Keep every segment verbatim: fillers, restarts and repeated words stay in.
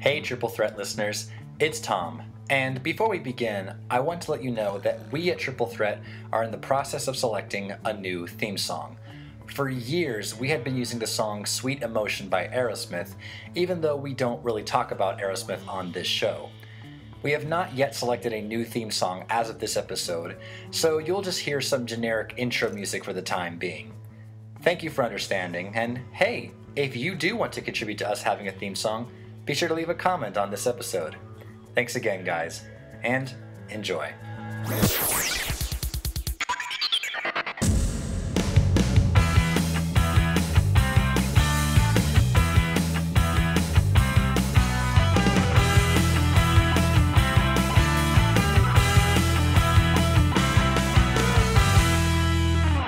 Hey Triple Threat listeners, it's Tom, and before we begin, I want to let you know that we at Triple Threat are in the process of selecting a new theme song. For years, we had been using the song Sweet Emotion by Aerosmith, even though we don't really talk about Aerosmith on this show. We have not yet selected a new theme song as of this episode, so you'll just hear some generic intro music for the time being. Thank you for understanding, and hey, if you do want to contribute to us having a theme song, be sure to leave a comment on this episode. Thanks again, guys, and enjoy.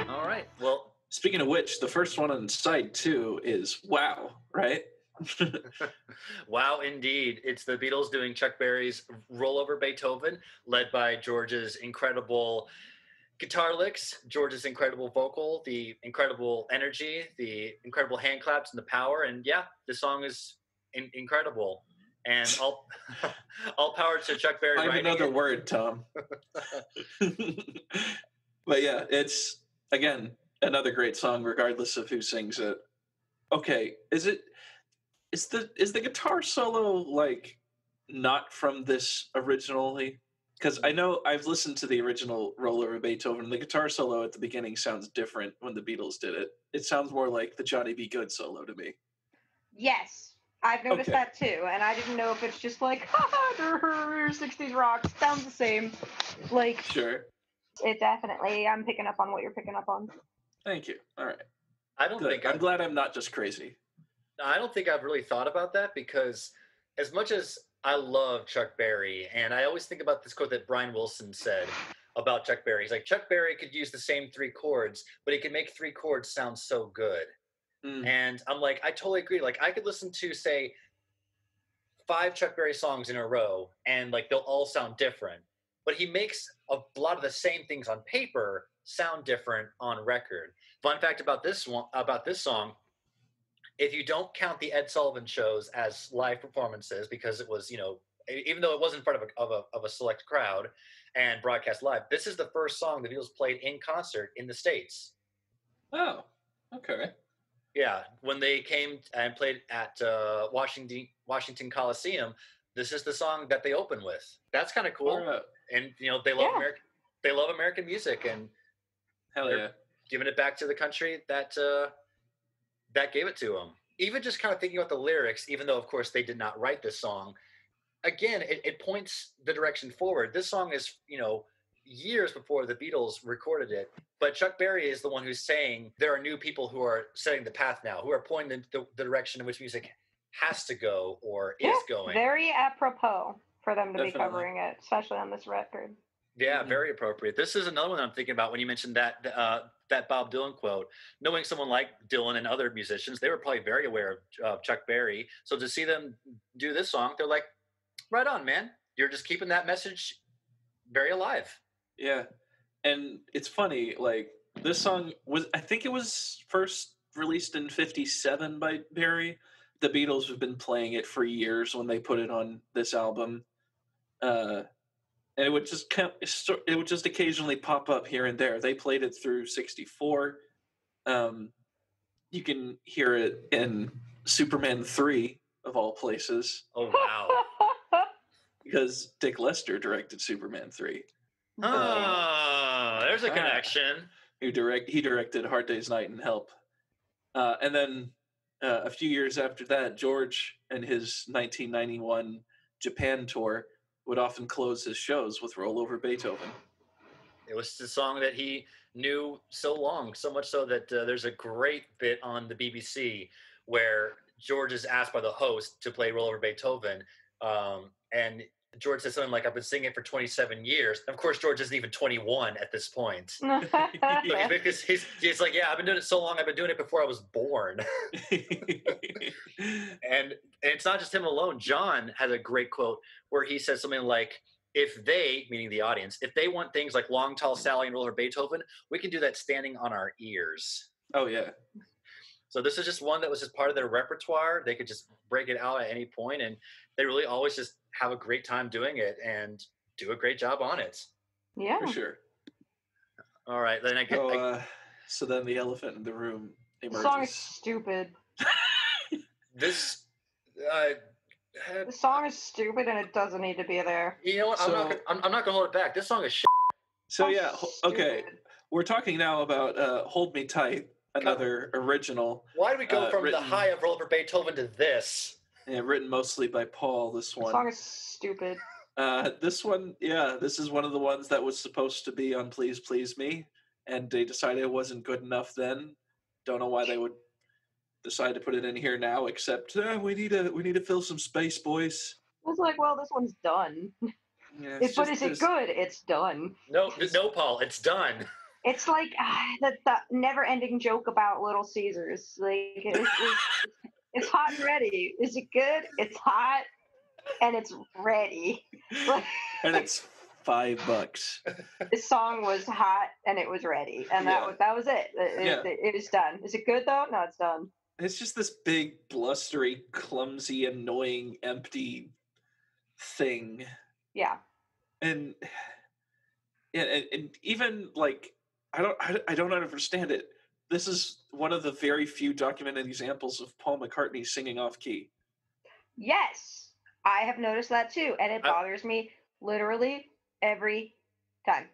All right. Well, speaking of which, the first one on side two is Wow, right? Wow, indeed. It's the Beatles doing Chuck Berry's Roll Over Beethoven, led by George's incredible guitar licks, George's incredible vocal, the incredible energy, the incredible hand claps and the power. And yeah, the song is in- incredible. And all, all power to Chuck Berry. Find another it. word, Tom. But yeah, it's, again, another great song, regardless of who sings it. Okay, is it... Is the is the guitar solo, like, not from this originally? Because I know I've listened to the original Roll Over Beethoven. The guitar solo at the beginning sounds different when the Beatles did it. It sounds more like the Johnny B. Goode solo to me. Yes, I've noticed okay. that too. And I didn't know if it's just like, haha, sixties rock, sounds the same. Like, sure. It definitely, I'm picking up on what you're picking up on. Thank you. All right. I don't Good. think I'm, I'm glad I'm not just crazy. I don't think I've really thought about that, because as much as I love Chuck Berry, and I always think about this quote that Brian Wilson said about Chuck Berry. He's like, Chuck Berry could use the same three chords, but he could make three chords sound so good. Mm. And I'm like, I totally agree. Like, I could listen to, say, five Chuck Berry songs in a row, and, like, they'll all sound different. But he makes a lot of the same things on paper sound different on record. Fun fact about this one, about this song, if you don't count the Ed Sullivan shows as live performances, because it was, you know, even though it was in front of a, of a, of a select crowd and broadcast live, this is the first song the Beatles played in concert in the States. Oh, okay. Yeah, when they came and played at uh, Washington Washington Coliseum, this is the song that they opened with. That's kind of cool. Right. And, you know, they love yeah. American, they love American music, and hell yeah, giving it back to the country that. Uh, That gave it to him. Even just kind of thinking about the lyrics, even though, of course, they did not write this song, again, it, it points the direction forward. This song is, you know, years before the Beatles recorded it, but Chuck Berry is the one who's saying there are new people who are setting the path now, who are pointing the, the, the direction in which music has to go or yeah, is going. Very apropos for them to Definitely. be covering it, especially on this record. Yeah, mm-hmm. Very appropriate. This is another one I'm thinking about when you mentioned that uh, that Bob Dylan quote. Knowing someone like Dylan and other musicians, they were probably very aware of uh, Chuck Berry. So to see them do this song, they're like, right on, man. You're just keeping that message very alive. Yeah. And it's funny, like, this song was, I think it was first released in fifty-seven by Berry. The Beatles have been playing it for years when they put it on this album. Uh And it would just it would just occasionally pop up here and there. They played it through sixty-four. Um, you can hear it in Superman three, of all places. Oh, wow. Because Dick Lester directed Superman three. Oh, uh, there's a connection. Who direct, he directed Hard Day's Night and Help. Uh, and then uh, a few years after that, George and his nineteen ninety-one Japan tour would often close his shows with Roll Over Beethoven. It was the song that he knew so long, so much so that uh, there's a great bit on the B B C where George is asked by the host to play Roll Over Beethoven. Um, and George says something like, I've been singing it for twenty-seven years. And of course, George isn't even twenty-one at this point. Because he's, he's like, yeah, I've been doing it so long. I've been doing it before I was born. And And it's not just him alone. John has a great quote where he says something like, if they, meaning the audience, if they want things like Long Tall Sally and Roller Beethoven, we can do that standing on our ears. Oh, yeah. So this is just one that was just part of their repertoire. They could just break it out at any point, and they really always just have a great time doing it and do a great job on it. Yeah. For sure. All right. Then I get. Oh, uh, so then the elephant in the room emerges. The song is stupid. This. Uh, had, the song is stupid and it doesn't need to be there. You know what? So, I'm not gonna, I'm, I'm not going to hold it back. This song is shit. So yeah. Okay. Stupid. We're talking now about uh, Hold Me Tight. Another original. Why did we go uh, from written, the high of Robert Beethoven to this? Yeah, written mostly by Paul, this one. The song is stupid. Uh, this one, yeah, this is one of the ones that was supposed to be on Please Please Me, and they decided it wasn't good enough then. Don't know why they would decide to put it in here now, except eh, we need to we need to fill some space, boys. I was like, well, this one's done. Yeah, it's it's just, but is it good? It's done. No, no, Paul, it's done. It's like uh, that that never-ending joke about Little Caesars. Like it's, it's, it's hot and ready. Is it good? It's hot and it's ready. Like, and it's five bucks. The song was hot and it was ready, and that yeah. was that was it. It, yeah. it. it was done. Is it good though? No, it's done. It's just this big, blustery, clumsy, annoying, empty thing. Yeah. And yeah, and, and even like. I don't. I don't understand it. This is one of the very few documented examples of Paul McCartney singing off key. Yes, I have noticed that too, and it bothers I, me literally every time.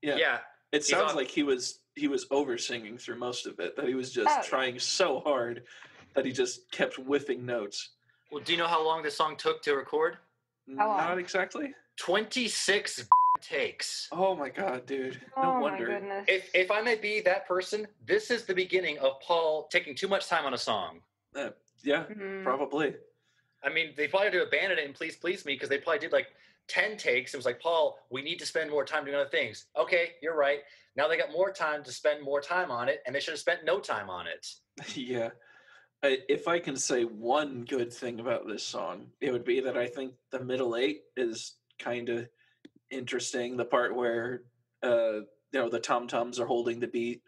Yeah, yeah. It sounds on. like he was he was over singing through most of it. That he was just oh. trying so hard that he just kept whiffing notes. Well, do you know how long this song took to record? How long? Not exactly. twenty-six takes. Oh my god, dude. No oh wonder. My goodness. If, if I may be that person, this is the beginning of Paul taking too much time on a song. Uh, yeah, mm-hmm. probably. I mean, they probably had to abandon it in Please Please Me because they probably did like ten takes. It was like, Paul, we need to spend more time doing other things. Okay, you're right. Now they got more time to spend more time on it, and they should have spent no time on it. Yeah. I, if I can say one good thing about this song, it would be that I think the middle eight is kind of interesting, the part where uh you know the tom-toms are holding the beat,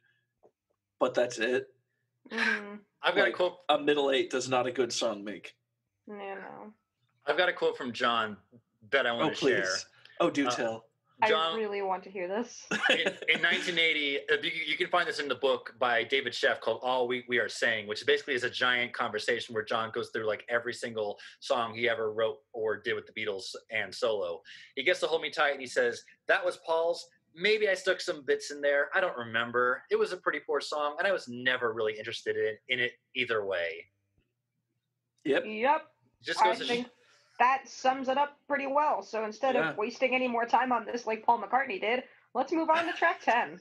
but that's it. Mm-hmm. I've got like, a quote. A middle eight does not a good song make. No, no. I've got a quote from John that I want oh, to please. share. Oh, do uh, tell. John, I really want to hear this. in, in nineteen eighty, you, you can find this in the book by David Sheff called All We We Are Saying, which basically is a giant conversation where John goes through like every single song he ever wrote or did with the Beatles and solo. He gets to Hold Me Tight and he says, that was Paul's. Maybe I stuck some bits in there. I don't remember. It was a pretty poor song, and I was never really interested in, in it either way. Yep. Yep. Just goes I to think- That sums it up pretty well. So instead yeah. of wasting any more time on this like Paul McCartney did, let's move on to track ten.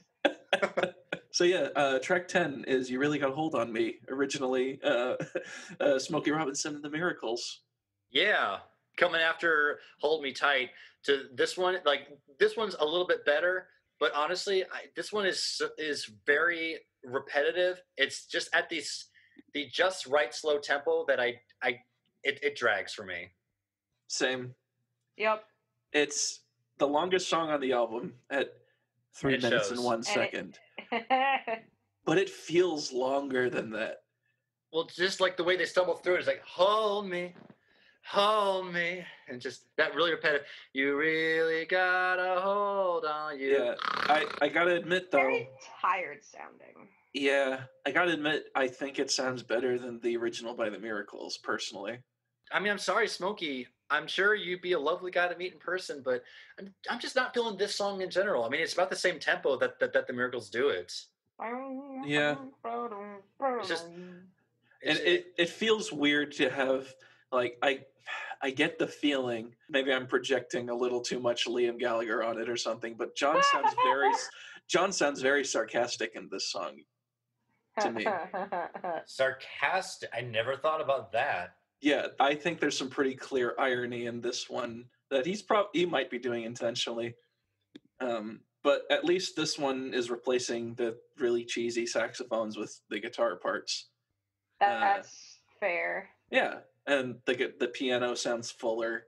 So yeah, uh, track ten is You Really Got a Hold on Me, originally uh, uh, Smokey Robinson and the Miracles. Yeah, coming after Hold Me Tight to this one. Like this one's a little bit better, but honestly, I, this one is is very repetitive. It's just at these the just right slow tempo that I I it, it drags for me. Same. Yep. It's the longest song on the album at three it minutes shows. and one second. And it... but it feels longer than that. Well, just like the way they stumble through it, it's like, hold me, hold me. And just that really repetitive, you really gotta hold on you. Yeah, I, I gotta admit though. Very tired sounding. Yeah, I gotta admit, I think it sounds better than the original by The Miracles, personally. I mean, I'm sorry, Smokey. I'm sure you'd be a lovely guy to meet in person, but I'm, I'm just not feeling this song in general. I mean, it's about the same tempo that that, that the Miracles do it. Yeah. It's just, it's, and it, it feels weird to have, like, I I get the feeling, maybe I'm projecting a little too much Liam Gallagher on it or something, but John sounds very, John sounds very sarcastic in this song to me. Sarcastic? I never thought about that. Yeah, I think there's some pretty clear irony in this one that he's prob- he might be doing intentionally. Um, but at least this one is replacing the really cheesy saxophones with the guitar parts. That, uh, that's fair. Yeah, and the the piano sounds fuller.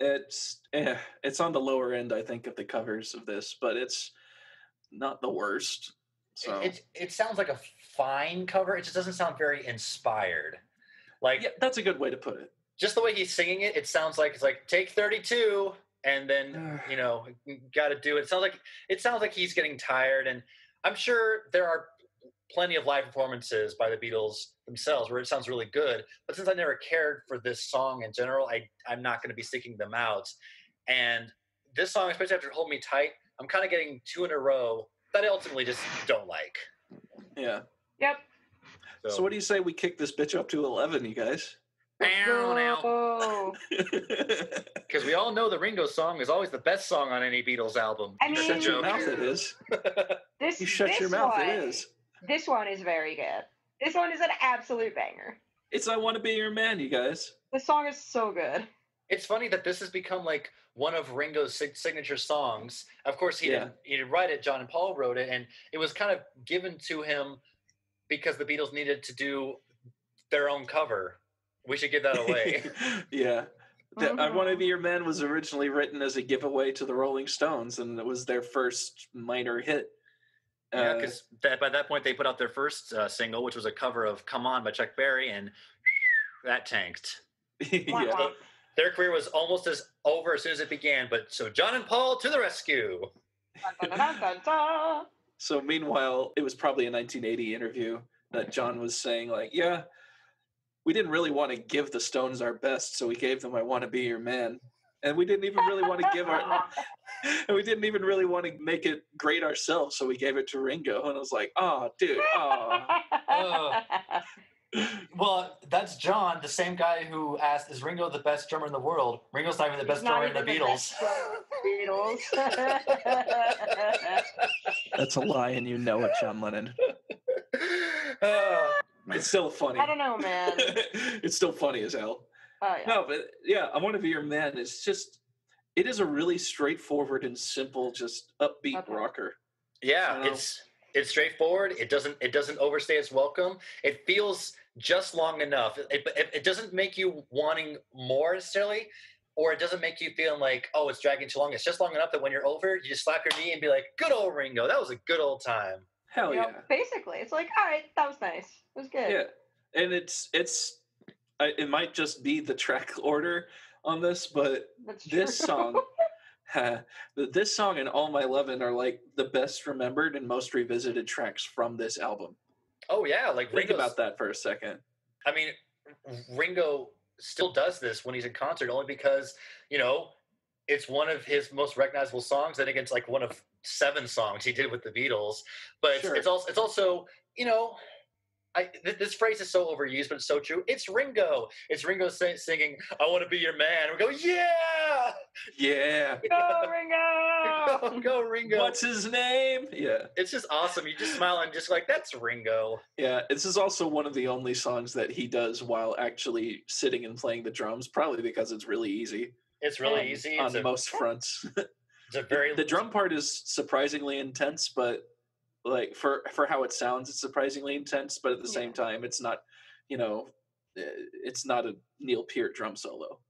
It's eh, it's on the lower end, I think, of the covers of this, but it's not the worst. So it, it it sounds like a fine cover. It just doesn't sound very inspired. Like yeah, that's a good way to put it. Just the way he's singing it, it sounds like it's like take thirty-two, and then you know, got to do it. It sounds like it sounds like he's getting tired, and I'm sure there are plenty of live performances by the Beatles themselves where it sounds really good. But since I never cared for this song in general, I I'm not going to be sticking them out. And this song, especially after Hold Me Tight, I'm kind of getting two in a row that I ultimately just don't like. Yeah. Yep. So, so what do you say we kick this bitch up to eleven, you guys? Because we all know the Ringo song is always the best song on any Beatles album. I mean, you shut your mouth, it is. This, you shut this your mouth, one, it is. This one is very good. This one is an absolute banger. It's I Wanna Be Your Man, you guys. The song is so good. It's funny that this has become like one of Ringo's signature songs. Of course, he, yeah. didn't, he didn't write it. John and Paul wrote it, and it was kind of given to him because the Beatles needed to do their own cover. We should give that away. Yeah. Mm-hmm. I Wanna Be Your Man was originally written as a giveaway to the Rolling Stones, and it was their first minor hit. Yeah, because uh, that, by that point, they put out their first uh, single, which was a cover of Come On by Chuck Berry, and that tanked. Yeah. So, their career was almost as over as soon as it began, but so John and Paul to the rescue. So meanwhile, it was probably a nineteen eighty interview that John was saying like, yeah, we didn't really want to give the Stones our best, so we gave them I Wanna Be Your Man. And we didn't even really want to give our and we didn't even really want to make it great ourselves, so we gave it to Ringo. And I was like, oh dude, oh, oh. Well, that's John, the same guy who asked, is Ringo the best drummer in the world? Ringo's not even the best drummer in the Beatles. Beatles. That's a lie, and you know it, John Lennon. Uh, it's still funny. I don't know, man. It's still funny as hell. Oh, yeah. No, but yeah, I Wanna Be Your Man. It's just, it is a really straightforward and simple, just upbeat okay. rocker. Yeah, so, it's... It's straightforward. It doesn't. It doesn't overstay its welcome. It feels just long enough. It, it, it doesn't make you wanting more necessarily, or it doesn't make you feeling like, oh, it's dragging too long. It's just long enough that when you're over, you just slap your knee and be like, good old Ringo, that was a good old time. Hell yeah. yeah. Basically, it's like, all right, that was nice. It was good. Yeah, and it's it's. I, it might just be the track order on this, but this song. Uh, this song and All My Lovin' are like the best remembered and most revisited tracks from this album. Oh yeah, like Ringo's, think about that for a second. I mean, Ringo still does this when he's in concert, only because you know it's one of his most recognizable songs. I think it's like one of seven songs he did with the Beatles. But sure. it's, it's also it's also you know I, th- this phrase is so overused, but it's so true. It's Ringo. It's Ringo sing- singing "I Want to Be Your Man." And we go, yeah. Yeah. Go, Ringo! Go, go, Ringo! What's his name? Yeah. It's just awesome. You just smile and just like, that's Ringo. Yeah, this is also one of the only songs that he does while actually sitting and playing the drums, probably because it's really easy. It's really um, easy. On a, most fronts. It's a very... The drum part is surprisingly intense, but like for, for how it sounds, it's surprisingly intense, but at the yeah. same time, it's not, you know, it's not a Neil Peart drum solo.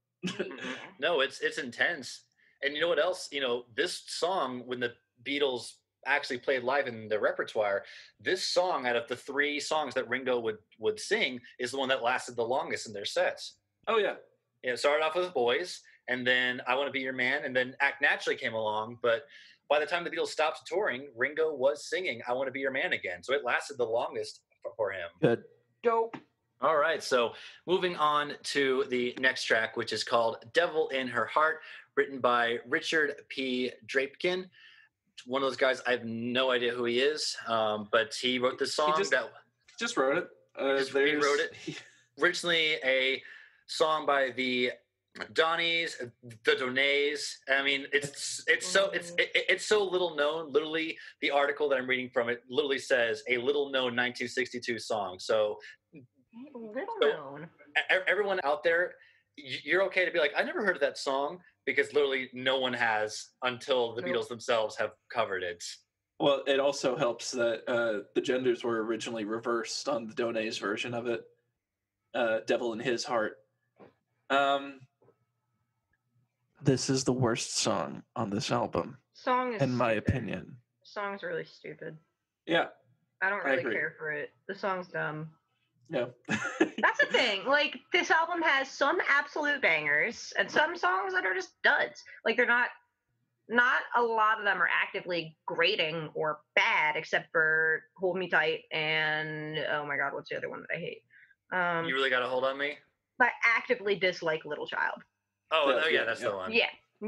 No, it's it's intense. And you know what else? You know, this song, when the Beatles actually played live in their repertoire, this song out of the three songs that Ringo would, would sing is the one that lasted the longest in their sets. Oh, yeah. Yeah, it started off with Boys, and then I Want to Be Your Man, and then Act Naturally came along. But by the time the Beatles stopped touring, Ringo was singing I Want to Be Your Man again. So it lasted the longest for him. Good. Dope. All right, so moving on to the next track, which is called Devil in Her Heart, written by Richard P. Drapekin. One of those guys, I have no idea who he is, um, but he wrote this song. He just, that just wrote it. Uh, just he wrote it. Originally a song by the Donays, the Donays. I mean, it's it's so it's it, it's so little known. Literally, the article that I'm reading from it literally says a little known nineteen sixty-two song. So. Little known. So, everyone out there, you're okay to be like, I never heard of that song, because literally no one has until the Beatles themselves have covered it. Well, it also helps that uh, the genders were originally reversed on the Donays version of it. Uh, Devil in His Heart. Um, this is the worst song on this album. Song is in my opinion. The song's really stupid. Yeah. I don't really I care for it. The song's dumb. Yeah. That's the thing. Like, this album has some absolute bangers and some songs that are just duds. Like, they're not, not a lot of them are actively grating or bad, except for Hold Me Tight and, oh my God, what's the other one that I hate? Um, you Really Got a Hold on Me? I actively dislike Little Child. Oh, yeah, oh, yeah that's yeah. the one. Yeah.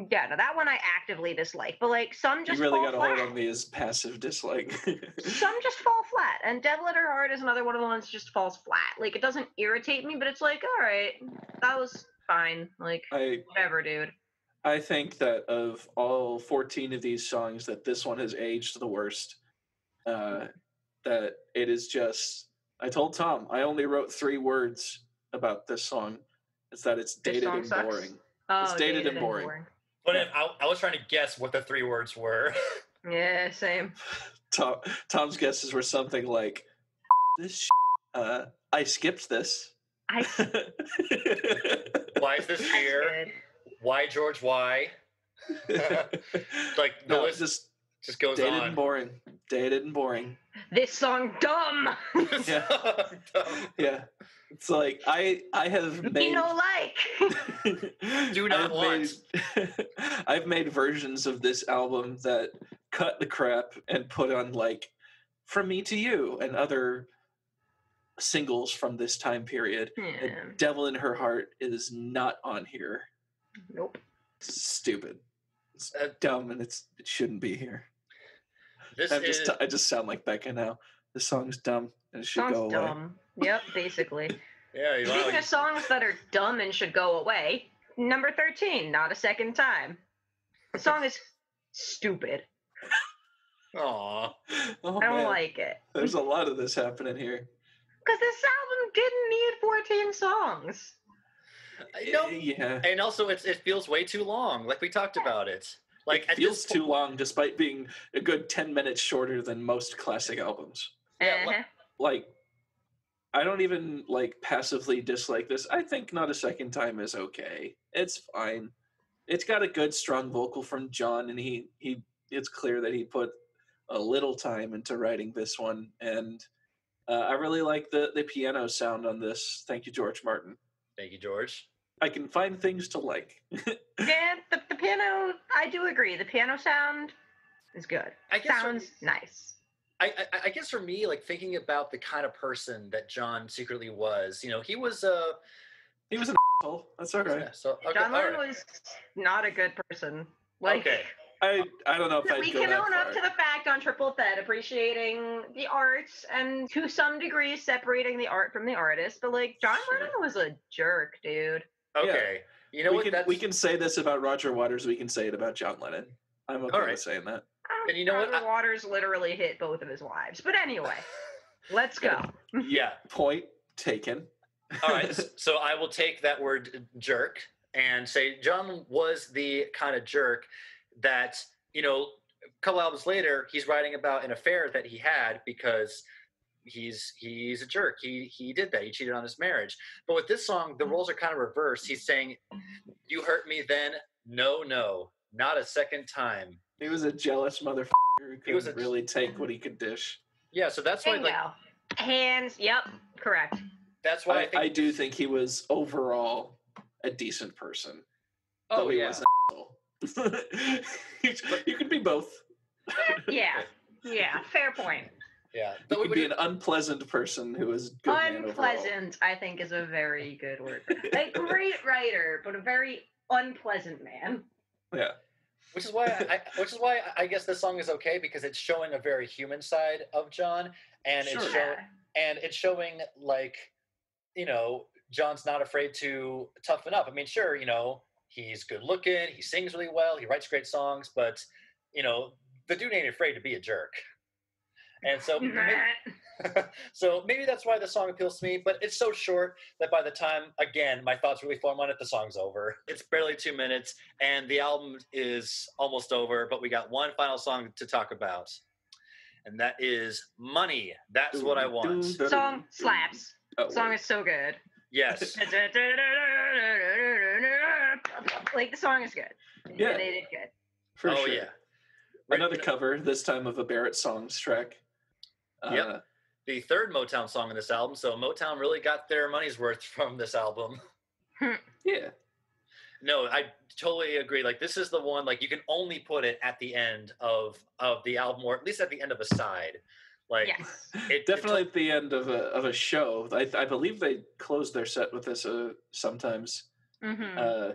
Yeah, no, that one I actively dislike, but like some just you really fall got flat. A hold on me is passive dislike. Some just fall flat, and Devil at Her Heart is another one of the ones that just falls flat. Like, it doesn't irritate me, but it's like, all right, that was fine. Like, I, whatever, dude. I think that of all fourteen of these songs, that this one has aged the worst. Uh, that it is just. I told Tom I only wrote three words about this song. It's that it's dated and boring. Oh, it's dated, dated and boring. And boring. But if, I, I was trying to guess what the three words were. Yeah, same. Tom, Tom's guesses were something like, this sh- uh, I skipped this. I. Why is this here? Why, George, why? Like, the no, list just, just goes dated on. Dated and boring. Dated and boring. This song dumb. Yeah. Song dumb. Yeah. It's like, I, I have made... You know, like... Do not I've want. Made, I've made versions of this album that cut the crap and put on, like, From Me to You and other singles from this time period. Hmm. And Devil in Her Heart is not on here. Nope. It's stupid. It's uh, dumb, and it's it shouldn't be here. This I'm is... just, I just sound like Becca now. This song's dumb, and it should Sounds go away. Dumb. Yep, basically. Yeah, you Speaking of songs that are dumb and should go away, number thirteen, Not a Second Time. The song is stupid. Aww. Oh, I don't man. like it. There's a lot of this happening here. Because this album didn't need fourteen songs. I know. Yeah. And also, it's, it feels way too long, like we talked yeah. about it. Like, it feels too long, despite being a good ten minutes shorter than most classic albums. Yeah, uh-huh. Like, I don't even, like, passively dislike this. I think Not a Second Time is okay. It's fine. It's got a good, strong vocal from John, and he, he it's clear that he put a little time into writing this one. And uh, I really like the, the piano sound on this. Thank you, George Martin. Thank you, George. I can find things to like. Yeah, the, the piano, I do agree. The piano sound is good. It sounds for, nice. I, I, I guess for me, like, thinking about the kind of person that John secretly was, you know, he was a... Uh, he was an asshole. That's all right. So, okay, John Lennon right. was not a good person. Like, okay. I, I don't know if I We I'd can own up to the fact on Triple Threat, appreciating the arts and to some degree separating the art from the artist. But, like, John Lennon was a jerk, dude. Okay, yeah. You know we what? Can, that's... We can say this about Roger Waters. We can say it about John Lennon. I'm okay right. with saying that. And you know Roger what? I... Waters literally hit both of his wives. But anyway, let's go. Yeah, point taken. All right, so I will take that word jerk and say John was the kind of jerk that, you know, a couple albums later, he's writing about an affair that he had because... He's he's a jerk. He he did that. He cheated on his marriage. But with this song, the roles are kind of reversed. He's saying, "You hurt me then. No, no, not a second time." He was a jealous motherfucker who couldn't a, really take what he could dish. Yeah, so that's why, like, hands. Yep, correct. That's why I, I, think, I do think he was overall a decent person. Oh he yeah. was an asshole. You can be both. Yeah, yeah. Fair point. Yeah, but you could be an unpleasant person who is good. Unpleasant, I think, is a very good word. A great writer, but a very unpleasant man. Yeah, which is why, I, which is why I guess this song is okay because it's showing a very human side of John, and sure. it's show, and it's showing, like, you know, John's not afraid to toughen up. I mean, sure, you know, he's good looking, he sings really well, he writes great songs, but, you know, the dude ain't afraid to be a jerk. And so maybe, so maybe that's why the song appeals to me, but it's so short that by the time, again, my thoughts really form on it, the song's over. It's barely two minutes, and the album is almost over, but we got one final song to talk about, and that is Money. That's What I Want. Song slaps. Oh, song wait. Is so good. Yes. Like, the song is good. Yeah. They did good. For oh, sure. yeah. Another cover, this time of a Barrett Songs track. Uh, yep. the third Motown song in this album. So Motown really got their money's worth from this album. Yeah. No, I totally agree. Like, this is the one, like, you can only put it at the end of, of the album, or at least at the end of a side. Like, yes. it, Definitely it, at the end of a of a show. I, I believe they close their set with this uh, sometimes. Mm-hmm. Uh,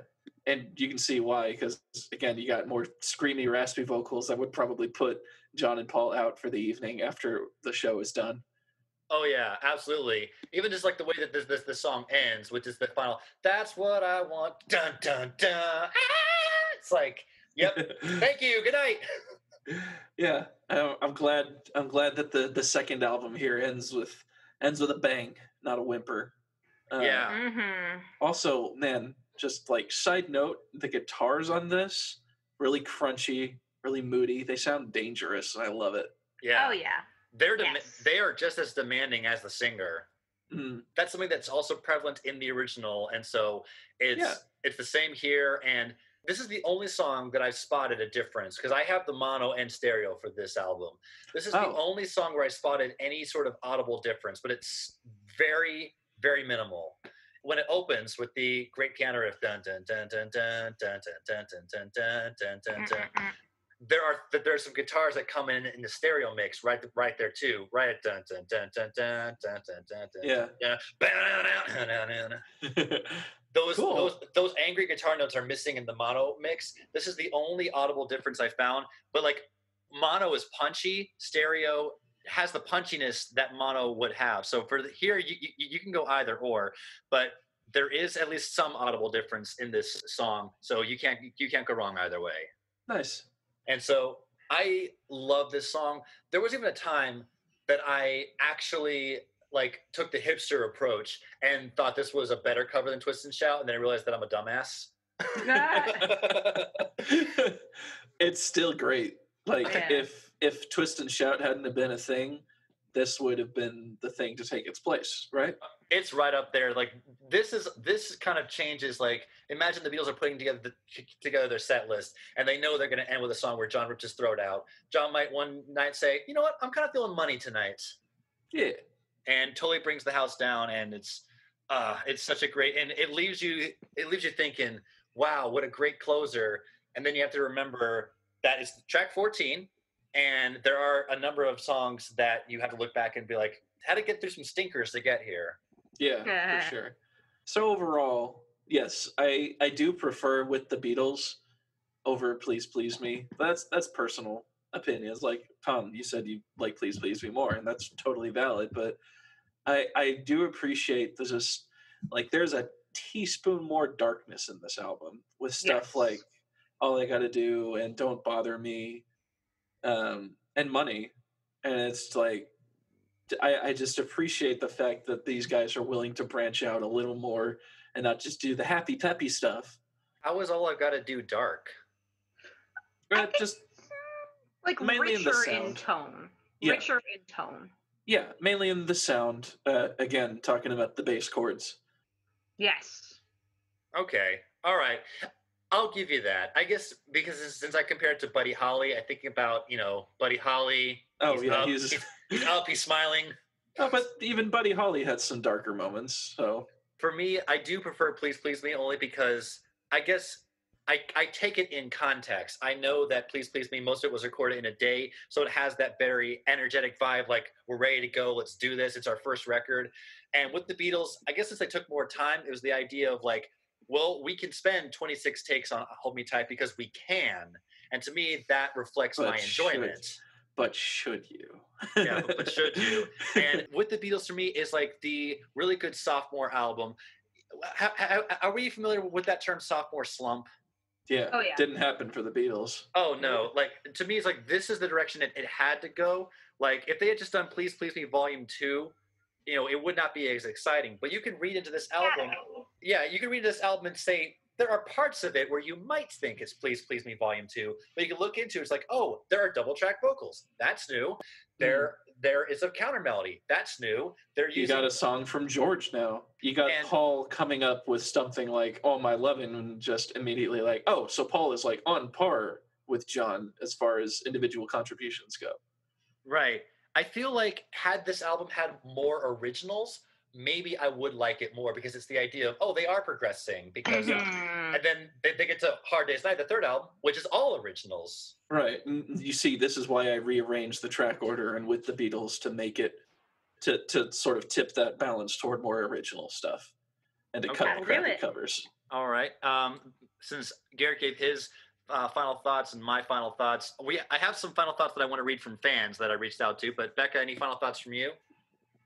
and you can see why, because, again, you got more screamy, raspy vocals that would probably put John and Paul out for the evening after the show is done. Oh, yeah, absolutely. Even just, like, the way that this this, this song ends, which is the final, that's what I want, dun, dun, dun. Ah! It's like, yep, thank you, good night. Yeah, I'm glad I'm glad that the, the second album here ends with ends with a bang, not a whimper. Uh, yeah. Mm-hmm. Also, man, just, like, side note, the guitars on this, really crunchy, really moody. They sound dangerous, and I love it. Yeah. Oh, yeah. They're dem- yes. They are just as demanding as the singer. Mm. That's something that's also prevalent in the original, and so it's yeah. it's the same here. And this is the only song that I've spotted a difference, because I have the mono and stereo for this album. This is oh. the only song where I spotted any sort of audible difference, but it's very, very minimal. When it opens with the great piano riff, dun dun dun dun dun dun dun dun dun dun dun dun dun. There are there are some guitars that come in in the stereo mix right right there too, right? Dun dun dun dun dun dun dun dun. Yeah. Those cool. those those angry guitar notes are missing in the mono mix. This is the only audible difference I found. But, like, mono is punchy, stereo has the punchiness that mono would have. So for the, here you, you you can go either or, but there is at least some audible difference in this song. So you can't you can't go wrong either way. Nice. And so I love this song. There was even a time that I actually, like, took the hipster approach and thought this was a better cover than Twist and Shout, and then I realized that I'm a dumbass. It's still great. Like, yeah. if if Twist and Shout hadn't have been a thing, this would have been the thing to take its place, right? It's right up there. Like, this is this kind of changes. Like, imagine the Beatles are putting together the, together their set list, and they know they're going to end with a song where John rips his throat out. John might one night say, "You know what? I'm kind of feeling money tonight." Yeah, and totally brings the house down, and it's uh, it's such a great, and it leaves you it leaves you thinking, "Wow, what a great closer!" And then you have to remember that it's track fourteen. And there are a number of songs that you have to look back and be like, how to get through some stinkers to get here. Yeah, for sure. So overall, yes, I, I do prefer With the Beatles over Please Please Me. That's that's personal opinions. Like, Tom, you said you like Please Please Me more, and that's totally valid. But I I do appreciate there's just, like, there's a teaspoon more darkness in this album with stuff yes. like All I Gotta Do and Don't Bother Me. Um, and Money, and it's like I, I just appreciate the fact that these guys are willing to branch out a little more and not just do the happy peppy stuff. How is All I've Got to Do dark? Uh, just like mainly richer in, the sound. in tone, yeah. richer in tone. Yeah, mainly in the sound. Uh, again, talking about the bass chords. Yes. Okay. All right. I'll give you that. I guess because since I compare it to Buddy Holly, I think about, you know, Buddy Holly. Oh, he's yeah. Up, he's... He's, he's up, he's smiling. Oh, but even Buddy Holly had some darker moments. So for me, I do prefer Please Please Me only because I guess I, I take it in context. I know that Please Please Me, most of it was recorded in a day. So it has that very energetic vibe, like, we're ready to go. Let's do this. It's our first record. And with the Beatles, I guess since they took more time, it was the idea of, like, well, we can spend twenty-six takes on Hold Me Tight because we can. And to me, that reflects but my enjoyment. Should, but should you? yeah, but, but should you? And With the Beatles, to me, is like the really good sophomore album. How, how, are we familiar with that term, sophomore slump? Yeah. Oh, yeah. Didn't happen for the Beatles. Oh, no. Like, to me, it's like this is the direction it, it had to go. Like, if they had just done Please Please Me Volume two, you know, it would not be as exciting. But you can read into this album. Yeah, you can read this album and say, there are parts of it where you might think it's Please Please Me Volume two, but you can look into it, it's like, oh, there are double track vocals. That's new. There, mm. There is a counter melody. That's new. They're using- You got a song from George now. You got and, Paul coming up with something like All My Lovin' and just immediately like, oh, so Paul is like on par with John as far as individual contributions go. Right. I feel like had this album had more originals, maybe I would like it more, because it's the idea of, oh, they are progressing, because mm-hmm. and then they, they get to Hard Day's Night, the third album, which is all originals. Right. And you see, this is why I rearranged the track order and With the Beatles to make it to to sort of tip that balance toward more original stuff and to okay. cut the crappy covers. All right. Um, since Garrett gave his uh, final thoughts and my final thoughts, we I have some final thoughts that I want to read from fans that I reached out to. But Becca, any final thoughts from you?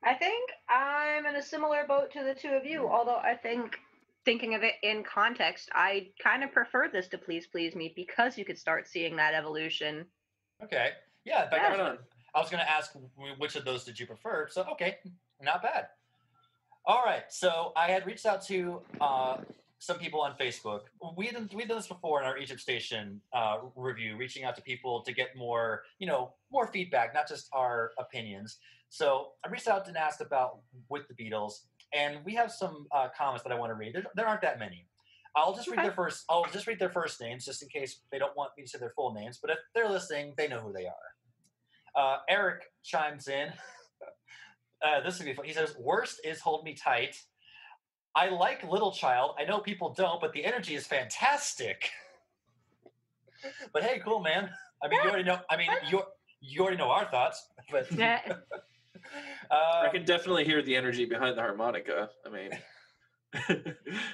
I think I'm in a similar boat to the two of you, although I think thinking of it in context, I kind of prefer this to Please Please Me, because you could start seeing that evolution. Okay. Yeah. Becca, yeah. Right on. I was going to ask which of those did you prefer, so okay, not bad. All right, so I had reached out to uh, some people on Facebook. We've done, we've done this before in our Egypt Station uh, review, reaching out to people to get more, you know, more feedback, not just our opinions. So I reached out and asked about With the Beatles, and we have some uh, comments that I want to read. There, there aren't that many. I'll just read their first. I'll just read their first names, just in case they don't want me to say their full names. But if they're listening, they know who they are. Uh, Eric chimes in. uh, this would be fun. He says, worst is Hold Me Tight. I like Little Child. I know people don't, but the energy is fantastic. But hey, cool, man. I mean, you already know, I mean, you you already know our thoughts. But uh, I can definitely hear the energy behind the harmonica. I mean.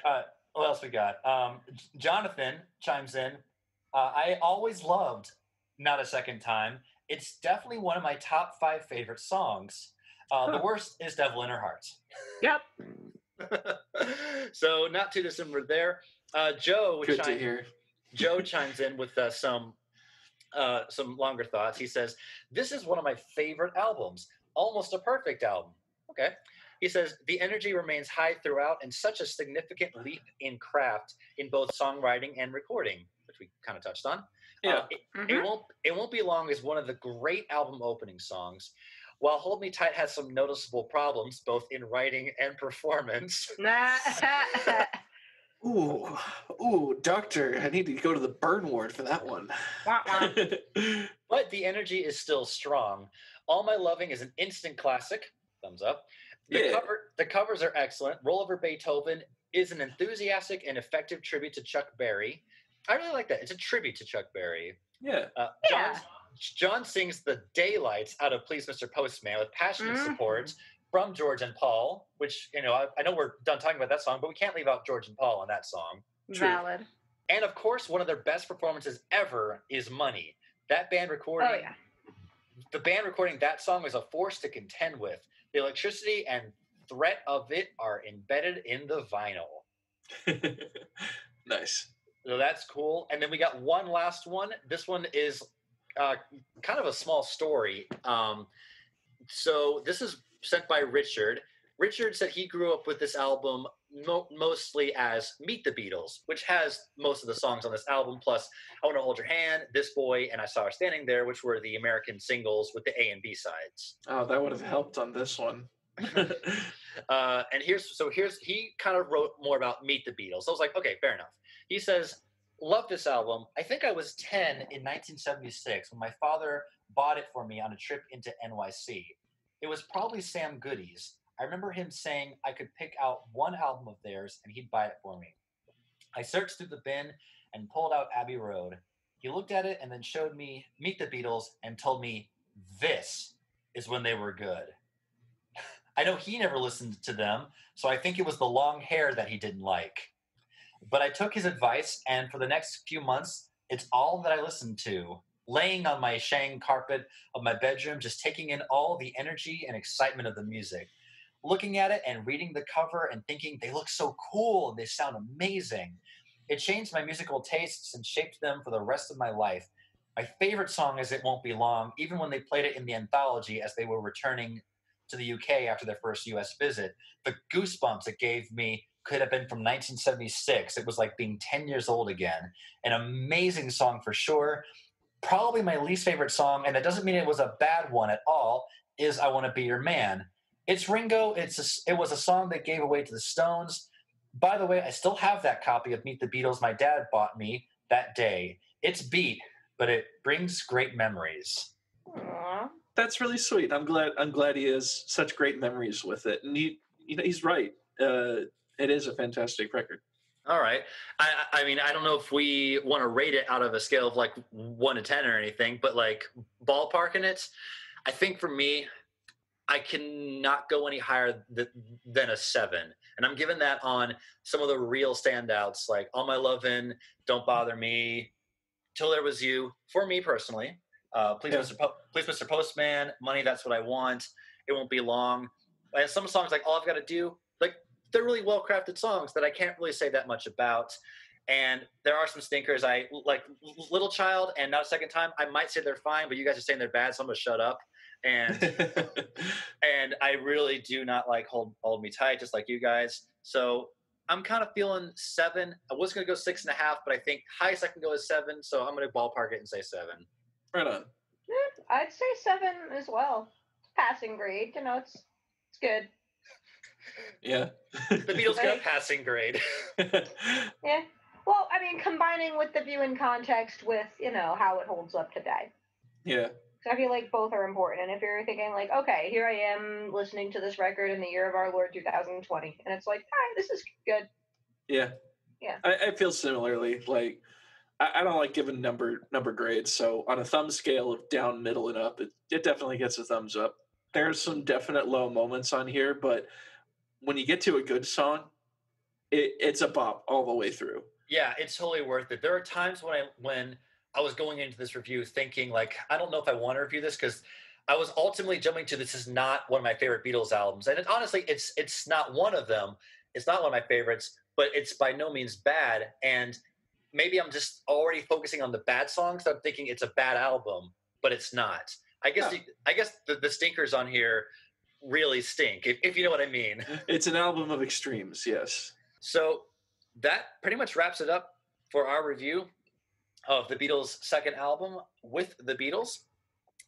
uh, what else we got? Um, Jonathan chimes in. Uh, I always loved Not a Second Time. It's definitely one of my top five favorite songs. Uh, huh. The worst is Devil in Her Heart. Yep. So not too dissimilar there. Uh, Joe, Good chimes, to hear. Joe chimes in with uh, some uh, some longer thoughts. He says, this is one of my favorite albums. Almost a perfect album. Okay. He says, the energy remains high throughout and such a significant leap in craft in both songwriting and recording, which we kind of touched on. Yeah. Uh, it, mm-hmm. it won't it won't be long as one of the great album opening songs. While Hold Me Tight has some noticeable problems, both in writing and performance. ooh, ooh, doctor, I need to go to the burn ward for that one. But the energy is still strong. All My Loving is an instant classic. Thumbs up. The, yeah. cover, the covers are excellent. Roll Over Beethoven is an enthusiastic and effective tribute to Chuck Berry. I really like that. It's a tribute to Chuck Berry. Yeah. Uh, John, yeah. John sings the daylights out of Please, Mister Postman with passionate mm-hmm. support from George and Paul, which, you know, I, I know we're done talking about that song, but we can't leave out George and Paul on that song. Valid. True. And, of course, one of their best performances ever is Money. That band recording, oh, yeah. the band recording that song was a force to contend with. The electricity and threat of it are embedded in the vinyl. Nice. So that's cool. And then we got one last one. This one is uh, kind of a small story. Um, so this is sent by Richard. Richard said he grew up with this album mo- mostly as Meet the Beatles, which has most of the songs on this album, plus I Wanna Hold Your Hand, This Boy, and I Saw Her Standing There, which were the American singles with the A and B sides. Oh, that would have helped on this one. uh, and here's so here's he kind of wrote more about Meet the Beatles. So I was like, okay, fair enough. He says, love this album. I think I was ten in nineteen seventy-six when my father bought it for me on a trip into N Y C. It was probably Sam Goody's. I remember him saying I could pick out one album of theirs and he'd buy it for me. I searched through the bin and pulled out Abbey Road. He looked at it and then showed me Meet the Beatles and told me this is when they were good. I know he never listened to them, so I think it was the long hair that he didn't like. But I took his advice, and for the next few months, it's all that I listened to, laying on my shang carpet of my bedroom, just taking in all the energy and excitement of the music, looking at it and reading the cover and thinking, they look so cool and they sound amazing. It changed my musical tastes and shaped them for the rest of my life. My favorite song is It Won't Be Long, even when they played it in the anthology as they were returning to the U K after their first U S visit. The goosebumps it gave me could have been from nineteen seventy-six. It was like being ten years old again. An amazing song for sure. Probably my least favorite song, and that doesn't mean it was a bad one at all, is I Want to Be Your Man. It's Ringo. It's a, it was a song they gave away to the Stones. By the way, I still have that copy of Meet the Beatles my dad bought me that day. It's beat, but it brings great memories. Aww. that's really sweet. I'm glad. I'm glad he has such great memories with it, and he, you know, he's right. Uh, it is a fantastic record. All right. I, I mean, I don't know if we want to rate it out of a scale of like one to ten or anything, but like ballparking it, I think for me, I cannot go any higher th- than a seven. And I'm giving that on some of the real standouts, like All My Lovin', Don't Bother Me, Till There Was You, for me personally. Uh, Please, yeah. Mister Po- Please, Mister Postman, Money, That's What I Want, It Won't Be Long. And some songs like All I've Got to Do, like they're really well-crafted songs that I can't really say that much about. And there are some stinkers. I like Little Child and Not a Second Time. I might say they're fine, but you guys are saying they're bad, so I'm going to shut up. And and I really do not like hold hold me tight, just like you guys. So I'm kind of feeling seven. I was going to go six and a half, but I think highest I can go is seven. So I'm going to ballpark it and say seven. Right on. I'd say seven as well. Passing grade, you know, it's it's good. Yeah. The Beatles got a passing grade. Yeah. Well, I mean, combining with the view in context with, you know, how it holds up today. Yeah. So I feel like both are important. And if you're thinking like, okay, here I am listening to this record in the year of our Lord two thousand twenty, and it's like, all right, this is good. Yeah. Yeah. I, I feel similarly. Like, I, I don't like giving number number grades. So on a thumb scale of down, middle, and up, it, it definitely gets a thumbs up. There's some definite low moments on here, but when you get to a good song, it, it's a bop all the way through. Yeah, it's totally worth it. There are times when I when I was going into this review thinking, like, I don't know if I want to review this, because I was ultimately jumping to, this is not one of my favorite Beatles albums. And it, honestly, it's it's not one of them. It's not one of my favorites, but it's by no means bad. And maybe I'm just already focusing on the bad songs. So I'm thinking it's a bad album, but it's not. I guess yeah. the, I guess the, the stinkers on here really stink, if, if you know what I mean. It's an album of extremes, yes. So that pretty much wraps it up for our review of the Beatles' second album, With the Beatles.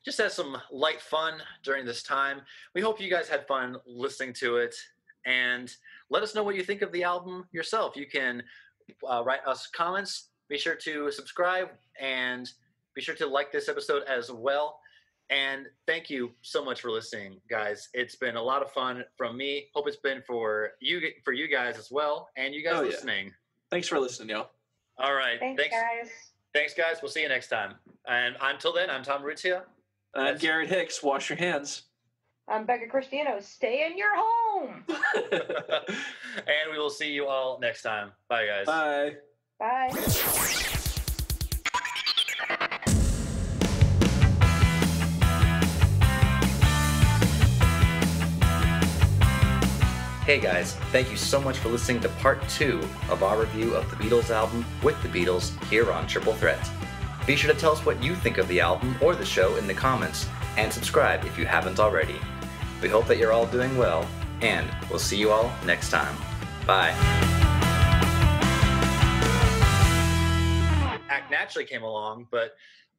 Just as some light fun during this time. We hope you guys had fun listening to it, and let us know what you think of the album yourself. You can uh, write us comments. Be sure to subscribe, and be sure to like this episode as well. And thank you so much for listening, guys. It's been a lot of fun from me. Hope it's been for you for you guys as well, and you guys oh, listening. Yeah. Thanks for listening, y'all. All right. Thanks, Thanks. guys. Thanks, guys. We'll see you next time. And until then, I'm Tom Rutia. I'm That's... Garrett Hicks. Wash your hands. I'm Becca Cristiano. Stay in your home. And we will see you all next time. Bye, guys. Bye. Bye. Hey guys, thank you so much for listening to part two of our review of the Beatles album, With the Beatles, here on Triple Threat. Be sure to tell us what you think of the album or the show in the comments, and subscribe if you haven't already. We hope that you're all doing well, and we'll see you all next time. Bye. Act naturally came along, but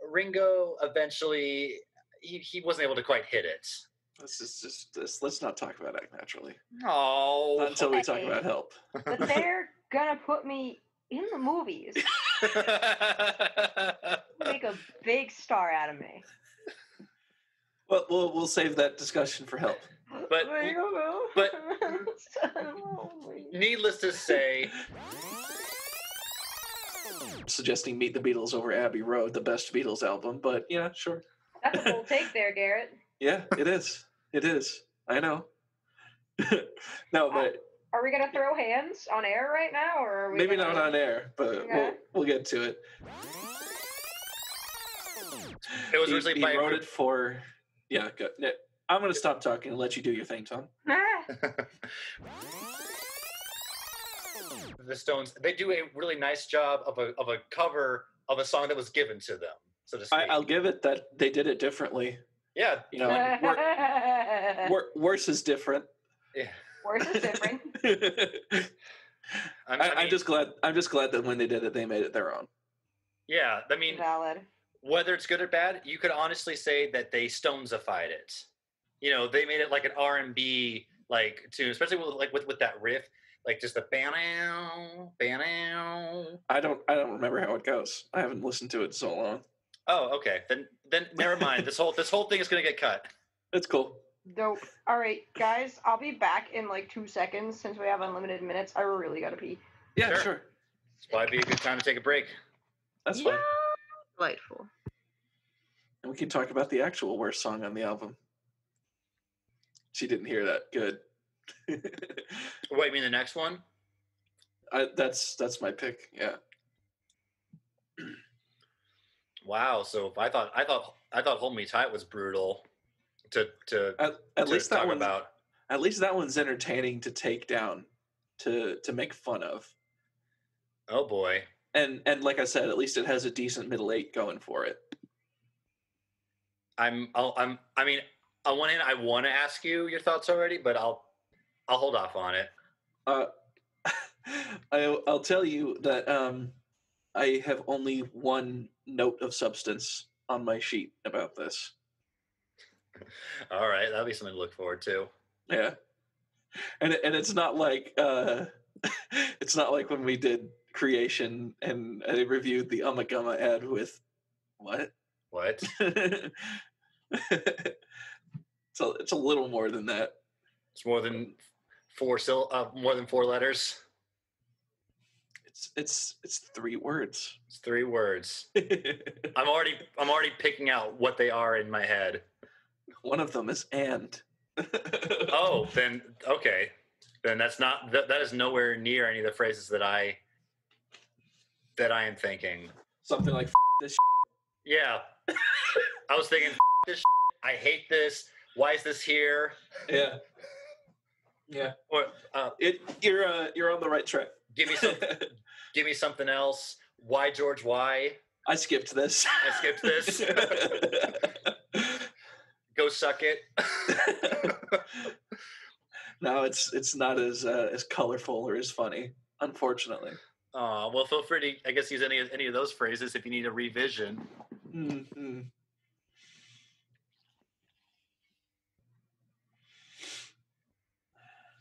Ringo eventually, he, he wasn't able to quite hit it. This is just this. Let's not talk about Act Naturally. No. Not until we talk about Help. But they're gonna put me in the movies. Make a big star out of me. Well, we'll we'll save that discussion for Help. But but needless to say, suggesting Meet the Beatles over Abbey Road, the best Beatles album. But yeah, sure. That's a bold take there, Garrett. Yeah, it is. It is. I know. No, but... Uh, are we going to throw hands on air right now? Or are we maybe gonna... not on air, but okay. we'll, we'll get to it. It was originally he, by... He wrote it for... Yeah, go. I'm going to stop talking and let you do your thing, Tom. The Stones, they do a really nice job of a, of a cover of a song that was given to them, so to speak. I, I'll give it that they did it differently. Yeah, you know, like, wor- wor- worse is different. Yeah, worse is different. I mean, I, I'm just glad. I'm just glad that when they did it, they made it their own. Yeah, I mean, valid. Whether it's good or bad, you could honestly say that they Stonesified it. You know, they made it like an R and B like tune, especially with, like with, with that riff, like just the ban-ow, ban-ow. I don't. I don't remember how it goes. I haven't listened to it in so long. Oh, okay. Then then never mind. This whole this whole thing is going to get cut. That's cool. Dope. All right, guys, I'll be back in like two seconds since we have unlimited minutes. I really got to pee. Yeah, sure. sure. It's probably be a good time to take a break. That's yeah. fine. Delightful. And we can talk about the actual worst song on the album. She didn't hear that. Good. What, you mean the next one? I, that's that's my pick. Yeah. Wow. So I thought I thought I thought "Hold Me Tight" was brutal. To to at, at to least talk that about. At least that one's entertaining to take down, to to make fun of. Oh boy. And and like I said, at least it has a decent middle eight going for it. I'm I'll, I'm I mean on one hand I want to ask you your thoughts already, but I'll I'll hold off on it. Uh, I I'll tell you that um, I have only one note of substance on my sheet about this. All right, that'll be something to look forward to. Yeah, and and it's not like uh, it's not like when we did Creation and I reviewed the Umma Gumma ad with what what. So it's a little more than that. It's more than four sil- uh, more than four letters. It's it's it's three words. It's three words. I'm already I'm already picking out what they are in my head. One of them is "and." Oh, then okay, then that's not that, that is nowhere near any of the phrases that I that I am thinking. Something like "F- this." Shit. Yeah, I was thinking "F- this." Shit. I hate this. Why is this here? Yeah, yeah. Or uh, it, you're uh, you're on the right track. Give me some. Give me something else. Why, George? Why? I skipped this. I skipped this. Go suck it. No, it's it's not as uh, as colorful or as funny, unfortunately. Uh, well, feel free to, I guess, use any any of those phrases if you need a revision. Mm-hmm.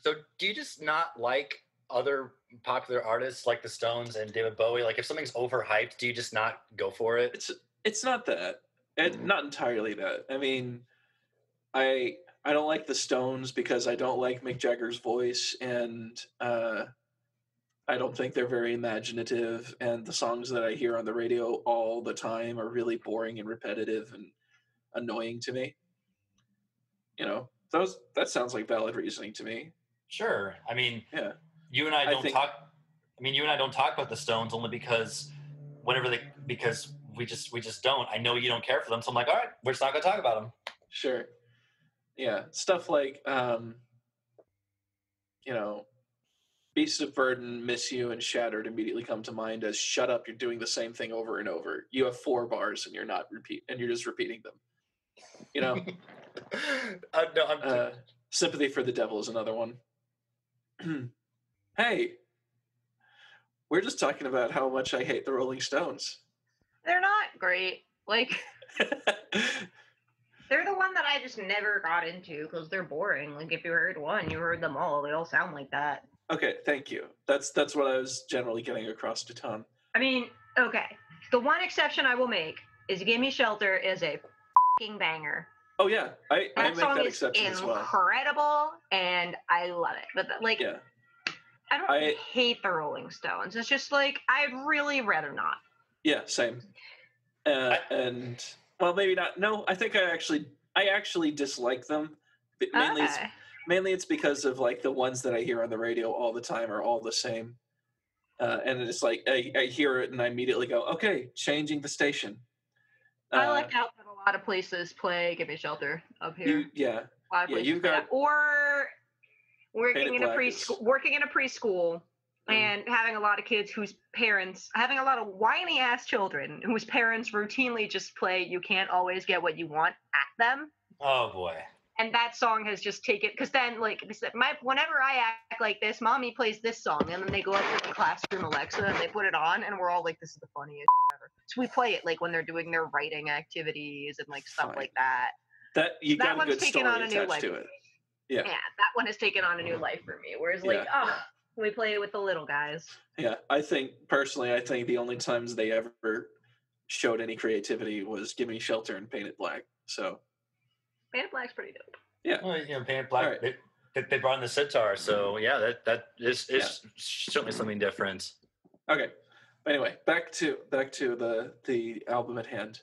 So, do you just not like other popular artists like the Stones and David Bowie? Like, if something's overhyped, do you just not go for it? It's it's not that. It, not entirely that. I mean. I I don't like the Stones because I don't like Mick Jagger's voice, and uh, I don't think they're very imaginative, and the songs that I hear on the radio all the time are really boring and repetitive and annoying to me. You know, those that sounds like valid reasoning to me. Sure. I mean, yeah. You and I don't I think, talk I mean, you and I don't talk about the Stones only because whenever they because we just we just don't. I know you don't care for them, so I'm like, all right, we're just not going to talk about them. Sure. Yeah, stuff like, um, you know, Beasts of Burden, Miss You, and Shattered immediately come to mind as shut up, you're doing the same thing over and over. You have four bars and you're not repeat, and you're just repeating them. You know? uh, no, I'm uh, Sympathy for the Devil is another one. Hey, we're just talking about how much I hate the Rolling Stones. They're not great. Like... They're the one that I just never got into because they're boring. Like, if you heard one, you heard them all. They all sound like that. Okay, thank you. That's that's what I was generally getting across to Tom. I mean, okay. The one exception I will make is Gimme Shelter is a f***ing banger. Oh, yeah. I, I make that exception as well. That song is incredible, and I love it. But, like, yeah. I don't I, hate the Rolling Stones. It's just, like, I'd really rather not. Yeah, same. Uh, I, and... Well, maybe not. No, I think I actually I actually dislike them. Mainly, okay. it's, mainly it's because of like the ones that I hear on the radio all the time are all the same, uh, and it's like I, I hear it and I immediately go, okay, changing the station. Uh, I like out that a lot of places play Gimme Shelter up here. You, yeah, a lot of yeah, you've got or working in a preschool, working in a preschool, mm. and having a lot of kids whose parents having a lot of whiny ass children whose parents routinely just play "You Can't Always Get What You Want" at them. Oh boy. And that song has just taken, because then like my whenever I act like this, mommy plays this song, and then they go up to the classroom Alexa and they put it on and we're all like, this is the funniest ever. So we play it like when they're doing their writing activities and like stuff Fine. like that. That you so got that a good story on a attached new to life. it. Yeah. Yeah, that one has taken on a new life for me. Whereas like yeah. oh we play it with the little guys. Yeah, I think, personally, I think the only times they ever showed any creativity was Gimme Shelter and Paint It Black. So Paint It Black's pretty dope. Yeah. Well, you know, Paint It Black, right. they, they, they brought in the sitar. So yeah, that, that is, is yeah. certainly something different. Okay. Anyway, back to, back to the, the album at hand.